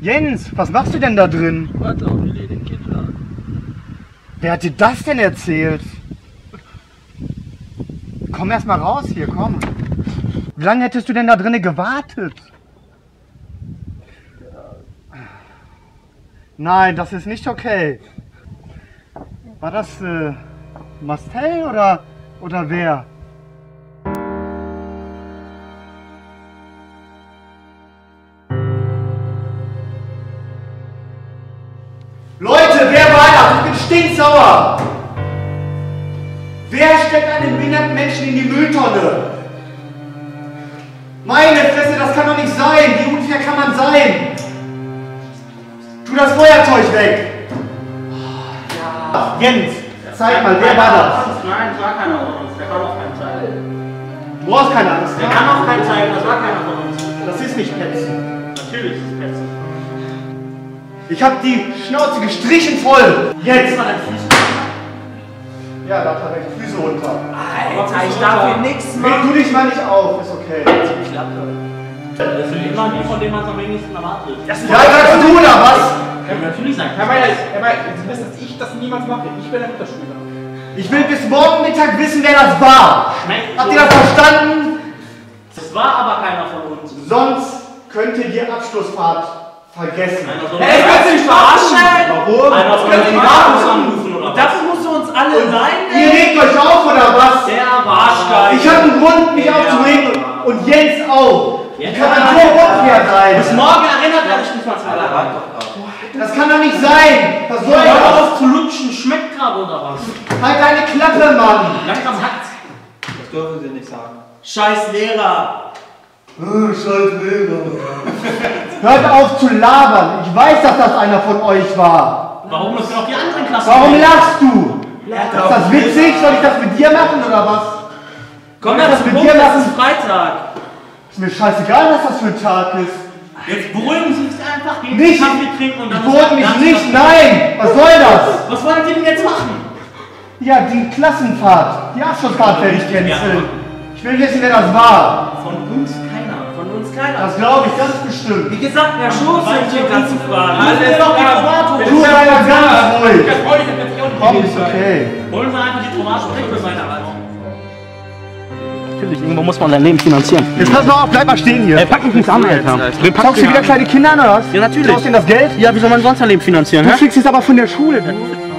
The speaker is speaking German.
Jens, was machst du denn da drin? Warte auf Willi, den Kinder. Wer hat dir das denn erzählt? Komm erst mal raus hier, komm. Wie lange hättest du denn da drinnen gewartet? Nein, das ist nicht okay. War das Marcel oder wer? Leute, wer war das? Ich bin stinksauer! Wer steckt einen behinderten Menschen in die Mülltonne? Meine Fresse, das kann doch nicht sein! Wie unfair kann man sein? Tu das Feuerzeug weg! Oh, ja. Jens, zeig mal, wer war das? Nein, das war keiner von uns, der kann auch keinen Teil. Du brauchst keine Angst. Der kann auch keinen Teil, das war keiner von uns. Das ist nicht Petzen. Natürlich ist es Petzen. Ich hab die Schnauze gestrichen voll! Jetzt! Ja, da hat er recht. Füße runter. Alter, ich darf hier nichts machen. Tu dich mal nicht auf, ist okay. Die Klappe. Das sind immer die, von denen man es am wenigsten erwartet. Ja, sagst du da was? Kann man natürlich sagen. Herr Meier, Sie wissen, dass ich das niemals mache. Ich bin der Mutterschüler. Ich will bis morgen Mittag wissen, wer das war. Habt ihr das verstanden? Das war aber keiner von uns. Sonst könnt ihr die Abschlussfahrt vergessen. Ey, kannst du dich verarschen? Warum? Das kannst du die Markus anrufen, oder? Das musst du uns alle sein, ey. Ihr regt euch auf, oder was? Der Arschgeil. Ich habe einen Grund, mich aufzuregen. Und Jens auch. Jens kann man nur unfair sein. Bis morgen erinnert er sich nicht mal dran. Das kann doch nicht sein. Was soll das? Hör auf zu lutschen, schmeckt gerade, oder was? Halt deine Klappe, Mann. Langsam hat's. Das dürfen sie nicht sagen. Scheiß Lehrer. Scheiß Lehrer. Hört auf zu labern! Ich weiß, dass das einer von euch war! Warum musst du noch die anderen Klassen? Warum lachst du? Ist das witzig? Soll ich das mit dir machen oder was? Komm, ja, das mit dir machen? Das ist Freitag! Ist mir scheißegal, was das für ein Tag ist! Jetzt beruhigen Sie mich einfach, gehen Sie Kaffee trinken und dann... Beruhigen mich nicht, nein! Was soll das? Was wollen Sie denn jetzt machen? Ja, die Klassenfahrt, die Abschlussfahrt werde ich canceln. Ich will wissen, wer das war! Von uns? Keiner. Das glaube ich ganz bestimmt. Wie gesagt, der Schuss ist hier ganz zu fahren. Also ist doch die Tomato. Du bist ja ganz ruhig. Komm, ist okay. Holen wir einfach die Tomato weg für seine Haltung. Natürlich, irgendwo muss man dein Leben finanzieren. Jetzt pass mal auf, bleib mal stehen hier. Ey, pack mich nicht an, Alter. Schaust du wieder kleine Kinder an, oder was? Ja, natürlich. Du brauchst denen das Geld? Ja, wie soll man sonst dein Leben finanzieren? Du kriegst es aber von der Schule.